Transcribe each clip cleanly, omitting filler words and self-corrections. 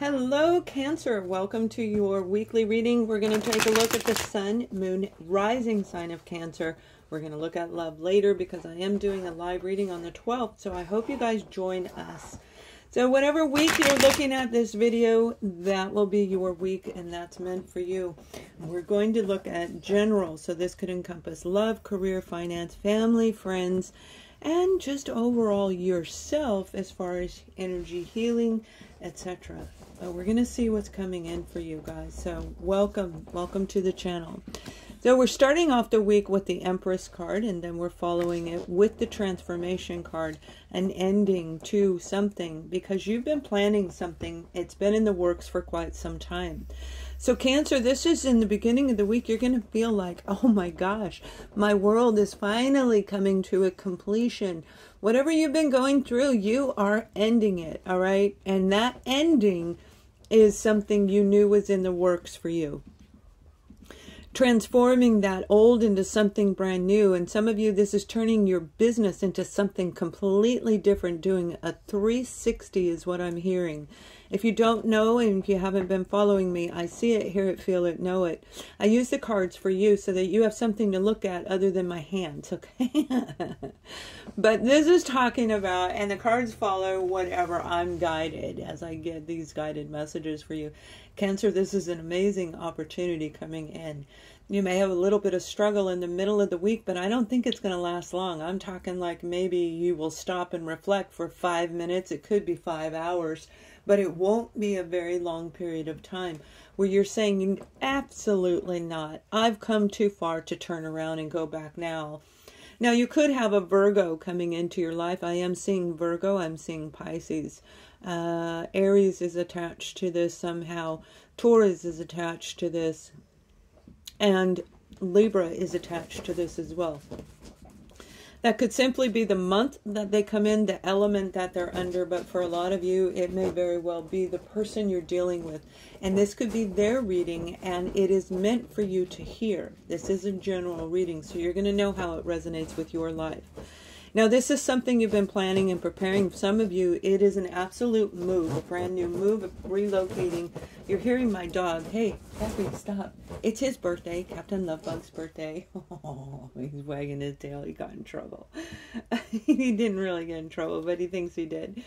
Hello, Cancer. Welcome to your weekly reading. We're going to take a look at the sun, moon, rising sign of Cancer. We're going to look at love later because I am doing a live reading on the 12th. So I hope you guys join us. So whatever week you're looking at this video, that will be your week and that's meant for you. We're going to look at general. So this could encompass love, career, finance, family, friends, and just overall yourself as far as energy healing, etc. So we're going to see what's coming in for you guys. So welcome to the channel. So we're starting off the week with the Empress card, and then we're following it with the Transformation card, an ending to something, because you've been planning something. It's been in the works for quite some time. So Cancer, this is in the beginning of the week. You're going to feel like, oh my gosh, my world is finally coming to a completion. Whatever you've been going through, you are ending it, all right? And that ending is something you knew was in the works for you. Transforming that old into something brand new. And some of you, this is turning your business into something completely different, doing a 360 is what I'm hearing. If you don't know, and if you haven't been following me, I see it, hear it, feel it, know it. I use the cards for you so that you have something to look at other than my hands, okay? But this is talking about, and the cards follow whatever I'm guided as I get these guided messages for you. Cancer, this is an amazing opportunity coming in. You may have a little bit of struggle in the middle of the week, but I don't think it's going to last long. I'm talking like maybe you will stop and reflect for 5 minutes. It could be 5 hours, but it won't be a very long period of time where you're saying, absolutely not. I've come too far to turn around and go back now. Now, you could have a Virgo coming into your life. I am seeing Virgo. I'm seeing Pisces. Aries is attached to this somehow. Taurus is attached to this. And Libra is attached to this as well. That could simply be the month that they come in, the element that they're under, but for a lot of you, it may very well be the person you're dealing with. And this could be their reading, and it is meant for you to hear. This is a general reading, so you're going to know how it resonates with your life. Now, this is something you've been planning and preparing. For some of you, it is an absolute move, a brand new move of relocating. You're hearing my dog. Hey, Cappy, stop. It's his birthday, Captain Lovebug's birthday. Oh, he's wagging his tail. He got in trouble. He didn't really get in trouble, but he thinks he did.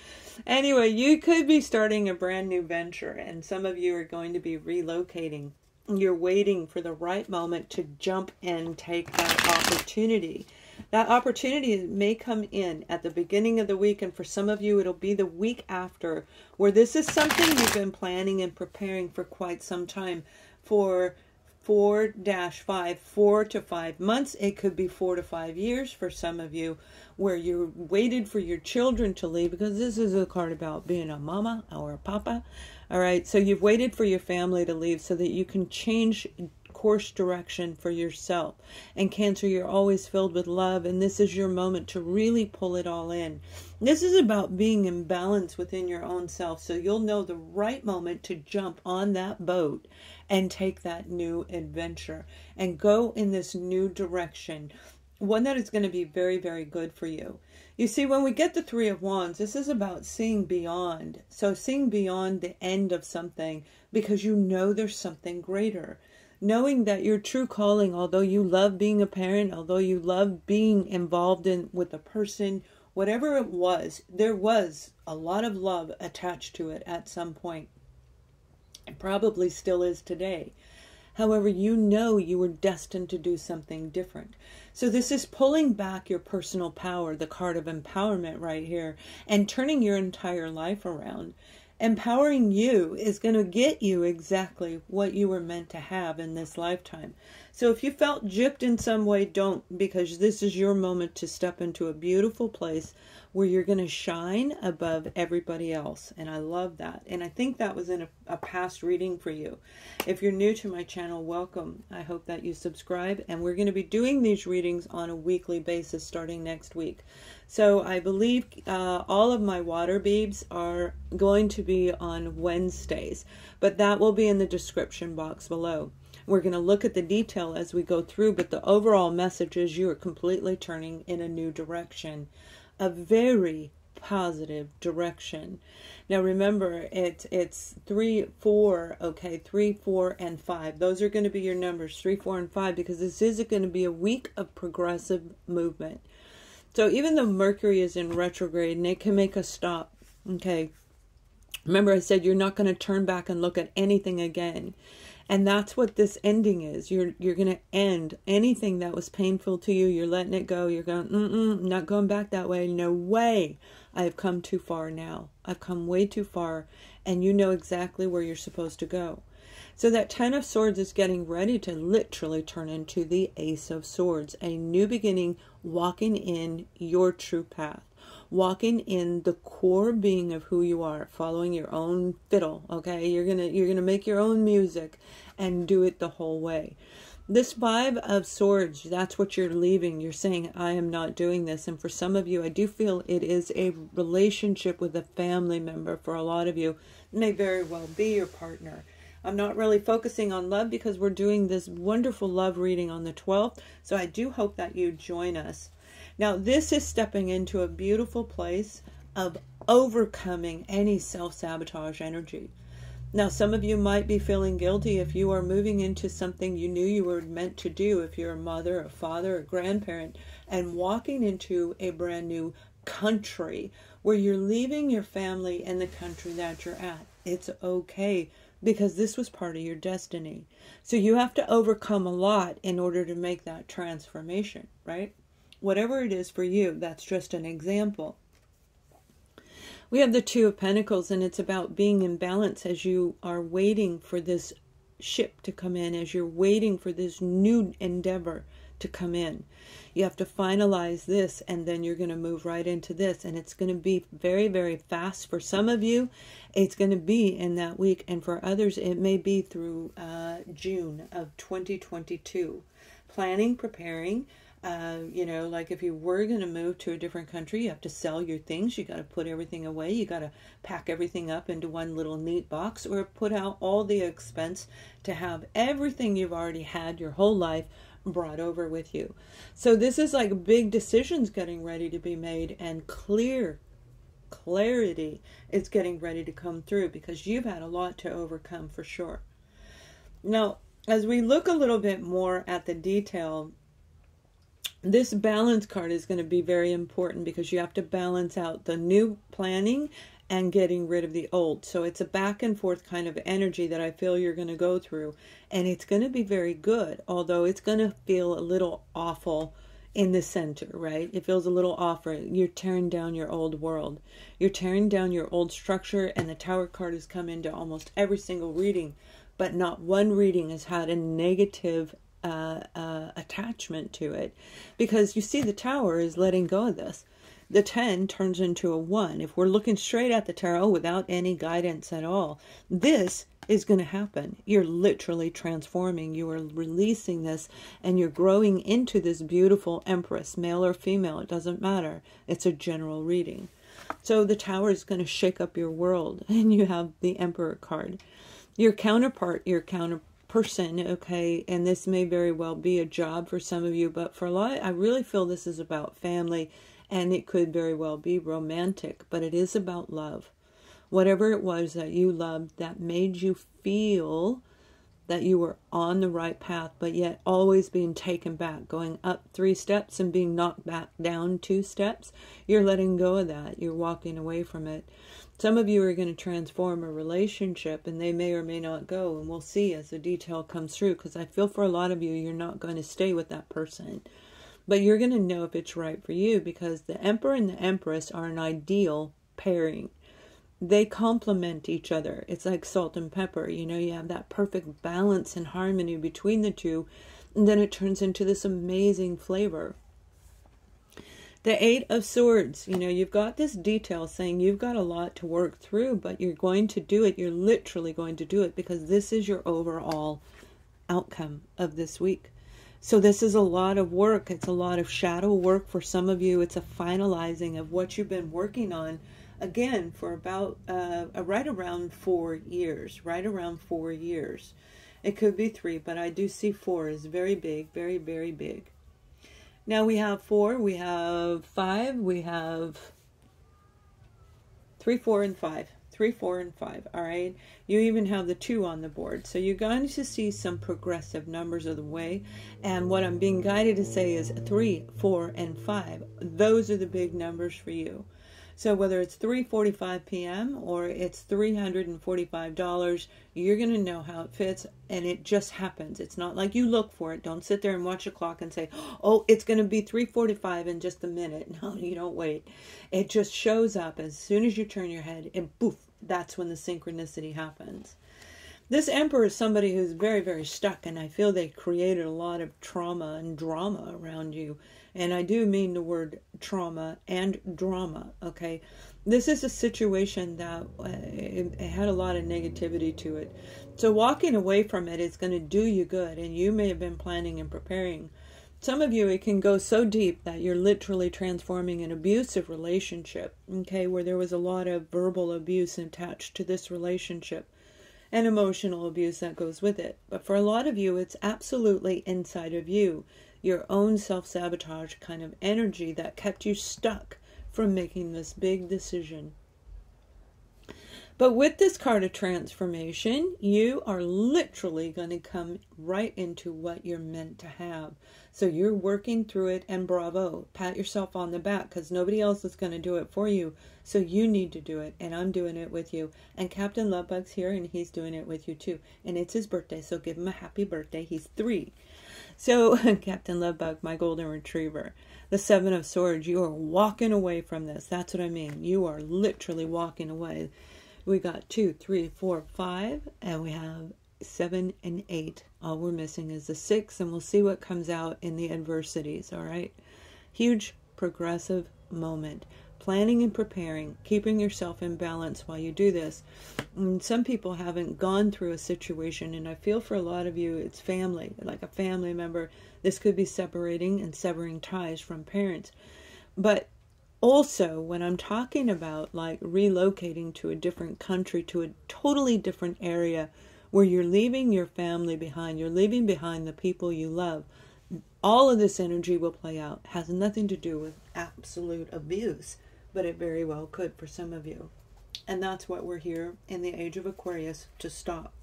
Anyway, you could be starting a brand new venture, and some of you are going to be relocating. You're waiting for the right moment to jump and take that opportunity. That opportunity may come in at the beginning of the week, and for some of you, it'll be the week after, where this is something you've been planning and preparing for quite some time. For 4 to 5 months, it could be 4 to 5 years for some of you, where you waited for your children to leave, because this is a card about being a mama or a papa. All right, so you've waited for your family to leave so that you can change course direction for yourself. And Cancer, you're always filled with love, and this is your moment to really pull it all in. This is about being in balance within your own self, so you'll know the right moment to jump on that boat and take that new adventure and go in this new direction, one that is going to be very, very good for you. You see, when we get the Three of Wands, this is about seeing beyond. So seeing beyond the end of something, because you know there's something greater. Knowing that your true calling, although you love being a parent, although you love being involved in with a person, whatever it was, there was a lot of love attached to it at some point. It probably still is today. However, you know you were destined to do something different. So this is pulling back your personal power, the card of empowerment right here, and turning your entire life around. Empowering you is going to get you exactly what you were meant to have in this lifetime. So if you felt gypped in some way, don't, because this is your moment to step into a beautiful place where you're going to shine above everybody else. And I love that. And I think that was in a past reading for you. If you're new to my channel, welcome. I hope that you subscribe. And we're going to be doing these readings on a weekly basis starting next week. So I believe all of my water beebs are going to be on Wednesdays, but that will be in the description box below. We're going to look at the detail as we go through, but the overall message is you are completely turning in a new direction. A very positive direction. Now remember, it's 3, 4, okay, 3, 4, and 5. Those are going to be your numbers, 3, 4, and 5, because this is going to be a week of progressive movement. So even though Mercury is in retrograde and it can make us stop, okay, remember I said you're not going to turn back and look at anything again. And that's what this ending is. You're going to end anything that was painful to you. You're letting it go. You're going, not going back that way. No way. I've come too far now. I've come way too far. And you know exactly where you're supposed to go. So that 10 of Swords is getting ready to literally turn into the Ace of Swords. A new beginning, walking in your true path. Walking in the core being of who you are, following your own fiddle, okay? You're gonna make your own music and do it the whole way. This 5 of Swords, that's what you're leaving. You're saying, I am not doing this. And for some of you, I do feel it is a relationship with a family member. For a lot of you, it may very well be your partner. I'm not really focusing on love because we're doing this wonderful love reading on the 12th. So I do hope that you join us. Now, this is stepping into a beautiful place of overcoming any self-sabotage energy. Now, some of you might be feeling guilty if you are moving into something you knew you were meant to do, if you're a mother, a father, a grandparent, and walking into a brand new country where you're leaving your family and the country that you're at. It's okay, because this was part of your destiny. So you have to overcome a lot in order to make that transformation, right? Whatever it is for you, that's just an example. We have the 2 of Pentacles, and it's about being in balance as you are waiting for this ship to come in, as you're waiting for this new endeavor to come in. You have to finalize this, and then you're going to move right into this, and it's going to be very, very fast. For some of you, it's going to be in that week, and for others, it may be through June of 2022. Planning, preparing. You know, like if you were going to move to a different country, you have to sell your things. You got to put everything away. You got to pack everything up into one little neat box, or put out all the expense to have everything you've already had your whole life brought over with you. So this is like big decisions getting ready to be made, and clarity is getting ready to come through, because you've had a lot to overcome for sure. Now, as we look a little bit more at the detail, this balance card is going to be very important, because you have to balance out the new planning and getting rid of the old. So it's a back and forth kind of energy that I feel you're going to go through. And it's going to be very good, although it's going to feel a little awful in the center, right? It feels a little off. You're tearing down your old world. You're tearing down your old structure, and the Tower card has come into almost every single reading, but not one reading has had a negative energy attachment to it, because you see the Tower is letting go of this. The 10 turns into a 1. If we're looking straight at the tarot without any guidance at all, this is going to happen. You're literally transforming. You are releasing this, and you're growing into this beautiful Empress, male or female. It doesn't matter. It's a general reading. So the Tower is going to shake up your world, and you have the Emperor card. Your counterpart, your counterperson, okay, and this may very well be a job for some of you, but for a lot, I really feel this is about family, and it could very well be romantic, but it is about love. Whatever it was that you loved that made you feel that you were on the right path, but yet always being taken back, going up 3 steps and being knocked back down 2 steps, you're letting go of that. You're walking away from it. Some of you are going to transform a relationship, and they may or may not go, and we'll see as the detail comes through, because I feel for a lot of you, you're not going to stay with that person. But you're going to know if it's right for you, because the Emperor and the Empress are an ideal pairing. They complement each other. It's like salt and pepper. You know, you have that perfect balance and harmony between the 2, and then it turns into this amazing flavor. The 8 of Swords, you know, you've got this detail saying you've got a lot to work through, but you're going to do it. You're literally going to do it, because this is your overall outcome of this week. So this is a lot of work. It's a lot of shadow work for some of you. It's a finalizing of what you've been working on, again, for about right around 4 years, It could be 3, but I do see 4 is very big, very, very big. Now we have 4, we have 5, we have 3, 4, and 5. 3, 4, and 5. All right. You even have the 2 on the board. So you're going to see some progressive numbers of the way. And what I'm being guided to say is 3, 4, and 5. Those are the big numbers for you. So whether it's 3:45 p.m. or it's $345, you're going to know how it fits, and it just happens. It's not like you look for it. Don't sit there and watch the clock and say, oh, it's going to be 3:45 in just a minute. No, you don't wait. It just shows up as soon as you turn your head, and poof, that's when the synchronicity happens. This Emperor is somebody who's very, very stuck, and I feel they created a lot of trauma and drama around you. And I do mean the word trauma and drama, okay? This is a situation that it had a lot of negativity to it. So walking away from it is going to do you good, and you may have been planning and preparing. Some of you, it can go so deep that you're literally transforming an abusive relationship, okay, where there was a lot of verbal abuse attached to this relationship, and emotional abuse that goes with it. But for a lot of you, it's absolutely inside of you, your own self-sabotage kind of energy that kept you stuck from making this big decision. But with this card of transformation, you are literally going to come right into what you're meant to have. So you're working through it, and bravo, pat yourself on the back, because nobody else is going to do it for you. So you need to do it, and I'm doing it with you. And Captain Lovebug's here, and he's doing it with you too. And it's his birthday, so give him a happy birthday. He's 3. So Captain Lovebug, my golden retriever, the 7 of Swords, you are walking away from this. That's what I mean. You are literally walking away. We got 2, 3, 4, 5, and we have 7 and 8. All we're missing is the 6, and we'll see what comes out in the adversities, all right? Huge progressive moment. Planning and preparing, keeping yourself in balance while you do this. And some people haven't gone through a situation, and I feel for a lot of you, it's family, like a family member. This could be separating and severing ties from parents. But also, when I'm talking about like relocating to a different country, to a totally different area where you're leaving your family behind, you're leaving behind the people you love, all of this energy will play out. It has nothing to do with absolute abuse, but it very well could for some of you. And that's what we're here in the age of Aquarius to stop.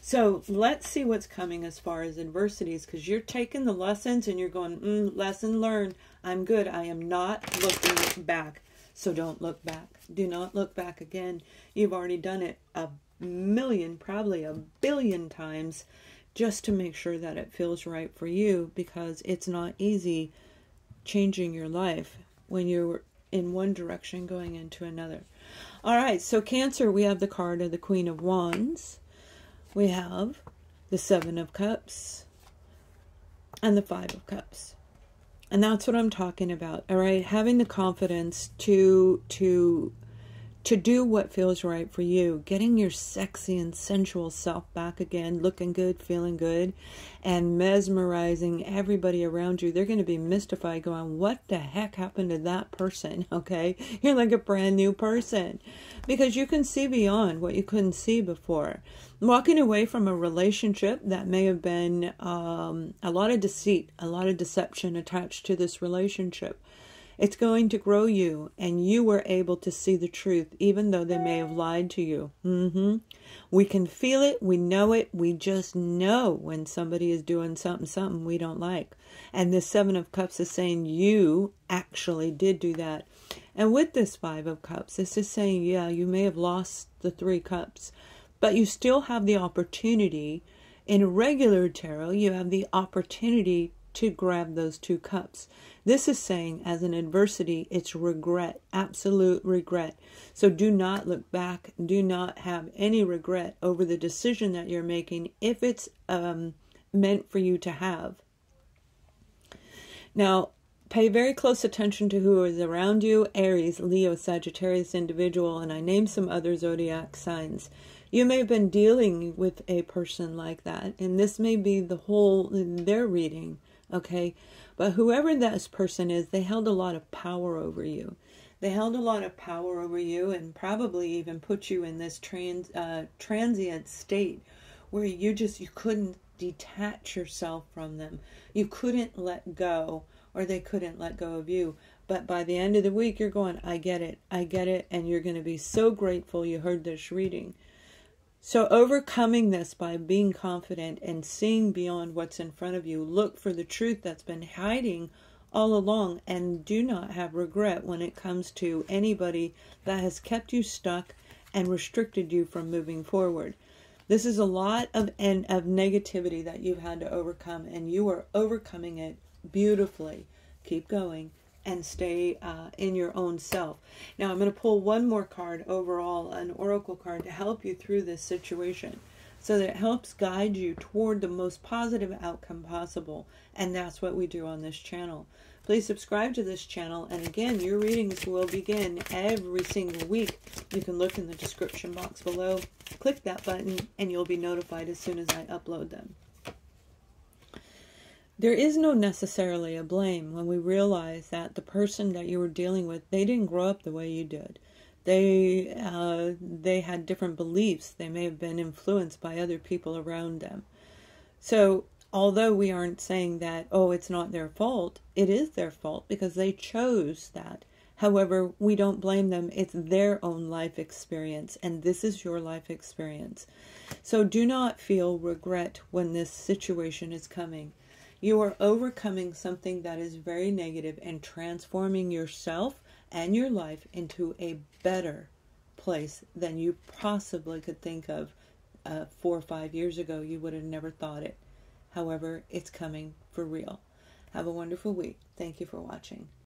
So let's see what's coming as far as adversities, because you're taking the lessons and you're going, lesson learned. I'm good. I am not looking back. So don't look back. Do not look back again. You've already done it a million, probably a billion times, just to make sure that it feels right for you, because it's not easy changing your life when you're in one direction going into another. All right. So Cancer, we have the card of the Queen of Wands. We have the 7 of Cups and the 5 of Cups. And that's what I'm talking about, all right? Having the confidence to do what feels right for you, getting your sexy and sensual self back again, looking good, feeling good, and mesmerizing everybody around you. They're going to be mystified going, what the heck happened to that person, okay? You're like a brand new person, because you can see beyond what you couldn't see before. Walking away from a relationship that may have been a lot of deceit, a lot of deception attached to this relationship. It's going to grow you, and you were able to see the truth, even though they may have lied to you. We can feel it. We know it. We just know when somebody is doing something we don't like. And this 7 of Cups is saying you actually did do that. And with this 5 of Cups, this is saying, yeah, you may have lost the 3 cups, but you still have the opportunity. In regular tarot, you have the opportunity to grab those 2 cups. This is saying, as an adversity, it's regret, absolute regret. So do not look back. Do not have any regret over the decision that you're making, if it's meant for you to have. Now, pay very close attention to who is around you. Aries, Leo, Sagittarius individual, and I named some other zodiac signs. You may have been dealing with a person like that, and this may be the whole their reading. Okay, but whoever that person is, they held a lot of power over you. They held a lot of power over you, and probably even put you in this transient state where you couldn't detach yourself from them. You couldn't let go, or they couldn't let go of you. But by the end of the week, you're going, I get it, and you're going to be so grateful you heard this reading. So overcoming this by being confident and seeing beyond what's in front of you. Look for the truth that's been hiding all along, and do not have regret when it comes to anybody that has kept you stuck and restricted you from moving forward. This is a lot of negativity that you've had to overcome, and you are overcoming it beautifully. Keep going and stay in your own self. Now I'm going to pull one more card overall, an oracle card, to help you through this situation, so that it helps guide you toward the most positive outcome possible. And that's what we do on this channel. Please subscribe to this channel. And again, your readings will begin every single week. You can look in the description box below, click that button, and you'll be notified as soon as I upload them. There is no necessarily a blame when we realize that the person that you were dealing with, they didn't grow up the way you did. They had different beliefs. They may have been influenced by other people around them. So although we aren't saying that, oh, it's not their fault, it is their fault because they chose that. However, we don't blame them. It's their own life experience, and this is your life experience. So do not feel regret when this situation is coming. You are overcoming something that is very negative and transforming yourself and your life into a better place than you possibly could think of 4 or 5 years ago. You would have never thought it. However, it's coming for real. Have a wonderful week. Thank you for watching.